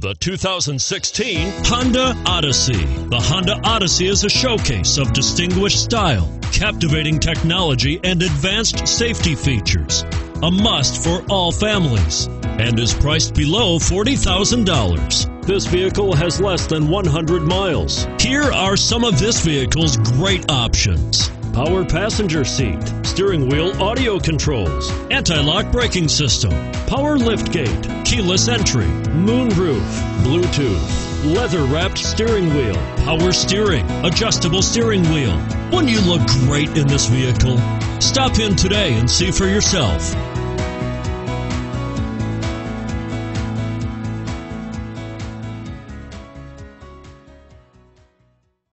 The 2016 Honda Odyssey. The Honda Odyssey is a showcase of distinguished style, captivating technology, and advanced safety features. A must for all families and is priced below $40,000. This vehicle has less than 100 miles. Here are some of this vehicle's great options: power passenger seat, steering wheel audio controls, anti-lock braking system, power liftgate, keyless entry, moonroof, Bluetooth, leather-wrapped steering wheel, power steering, adjustable steering wheel. Wouldn't you look great in this vehicle? Stop in today and see for yourself.